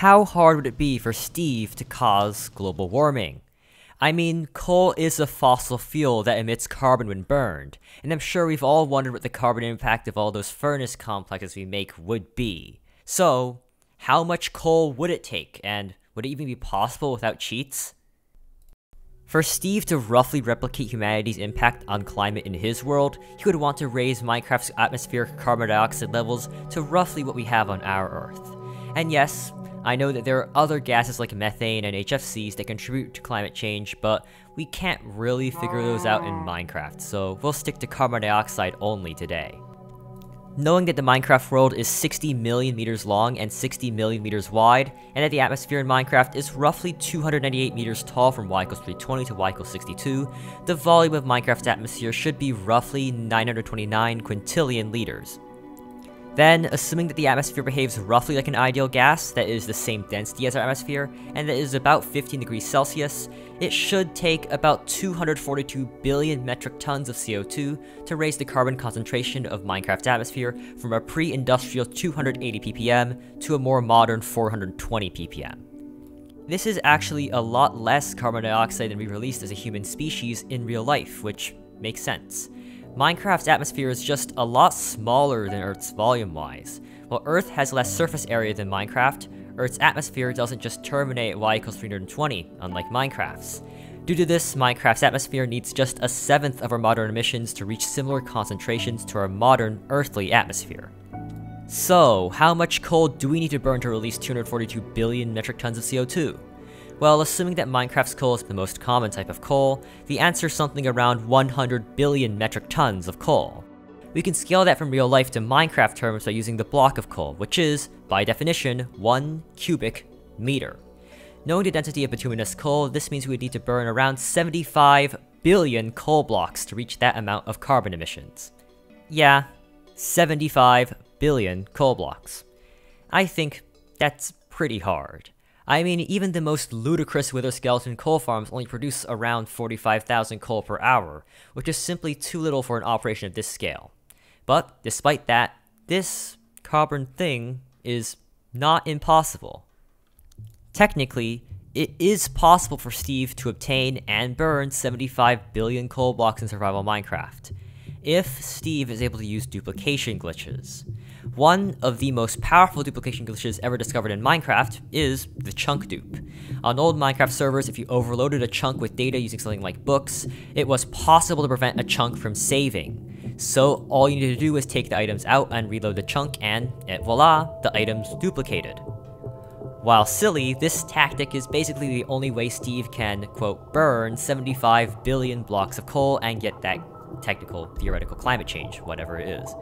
How hard would it be for Steve to cause global warming? I mean, coal is a fossil fuel that emits carbon when burned, and I'm sure we've all wondered what the carbon impact of all those furnace complexes we make would be. So, how much coal would it take, and would it even be possible without cheats? For Steve to roughly replicate humanity's impact on climate in his world, he would want to raise Minecraft's atmospheric carbon dioxide levels to roughly what we have on our Earth. And yes, I know that there are other gases like methane and HFCs that contribute to climate change, but we can't really figure those out in Minecraft, so we'll stick to carbon dioxide only today. Knowing that the Minecraft world is 60 million meters long and 60 million meters wide, and that the atmosphere in Minecraft is roughly 298 meters tall from y equals 320 to y equals 62, the volume of Minecraft's atmosphere should be roughly 929 quintillion liters. Then, assuming that the atmosphere behaves roughly like an ideal gas, that is the same density as our atmosphere, and that is about 15 degrees Celsius, it should take about 242 billion metric tons of CO2 to raise the carbon concentration of Minecraft's atmosphere from a pre-industrial 280 ppm to a more modern 420 ppm. This is actually a lot less carbon dioxide than we released as a human species in real life, which makes sense. Minecraft's atmosphere is just a lot smaller than Earth's volume-wise. While Earth has less surface area than Minecraft, Earth's atmosphere doesn't just terminate at y equals 320, unlike Minecraft's. Due to this, Minecraft's atmosphere needs just a seventh of our modern emissions to reach similar concentrations to our modern earthly atmosphere. So, how much coal do we need to burn to release 242 billion metric tons of CO2? Well, assuming that Minecraft's coal is the most common type of coal, the answer is something around 100 billion metric tons of coal. We can scale that from real life to Minecraft terms by using the block of coal, which is, by definition, 1 cubic meter. Knowing the density of bituminous coal, this means we would need to burn around 75 billion coal blocks to reach that amount of carbon emissions. Yeah, 75 billion coal blocks. I think that's pretty hard. I mean, even the most ludicrous wither skeleton coal farms only produce around 45,000 coal per hour, which is simply too little for an operation of this scale. But, despite that, this carbon thing is not impossible. Technically, it is possible for Steve to obtain and burn 75 billion coal blocks in Survival Minecraft, if Steve is able to use duplication glitches. One of the most powerful duplication glitches ever discovered in Minecraft is the chunk dupe. On old Minecraft servers, if you overloaded a chunk with data using something like books, it was possible to prevent a chunk from saving. So all you needed to do was take the items out and reload the chunk and, et voila, the items duplicated. While silly, this tactic is basically the only way Steve can, quote, burn 75 billion blocks of coal and get that technical, theoretical climate change, whatever it is.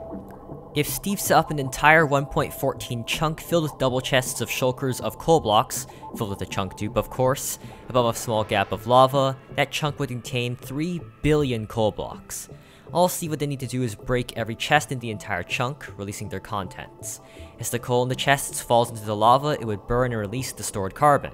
If Steve set up an entire 1.14 chunk filled with double chests of shulkers of coal blocks, filled with a chunk dupe of course, above a small gap of lava, that chunk would contain 3 billion coal blocks. All Steve would then need to do is break every chest in the entire chunk, releasing their contents. As the coal in the chests falls into the lava, it would burn and release the stored carbon.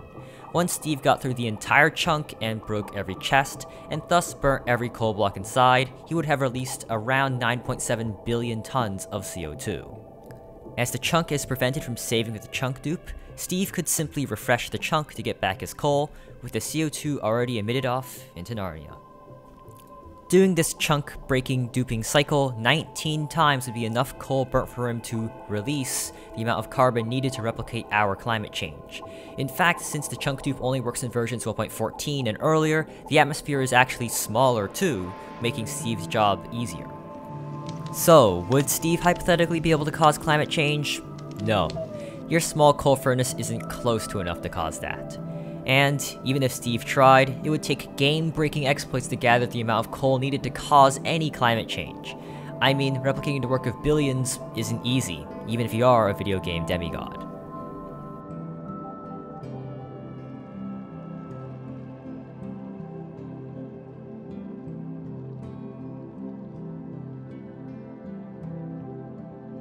Once Steve got through the entire chunk and broke every chest, and thus burnt every coal block inside, he would have released around 9.7 billion tons of CO2. As the chunk is prevented from saving with the chunk dupe, Steve could simply refresh the chunk to get back his coal, with the CO2 already emitted off into Narnia. Doing this chunk breaking duping cycle 19 times would be enough coal burnt for him to release the amount of carbon needed to replicate our climate change. In fact, since the chunk dupe only works in versions 1.14 and earlier, the atmosphere is actually smaller too, making Steve's job easier. So, would Steve hypothetically be able to cause climate change? No. Your small coal furnace isn't close to enough to cause that. And, even if Steve tried, it would take game-breaking exploits to gather the amount of coal needed to cause any climate change. I mean, replicating the work of billions isn't easy, even if you are a video game demigod.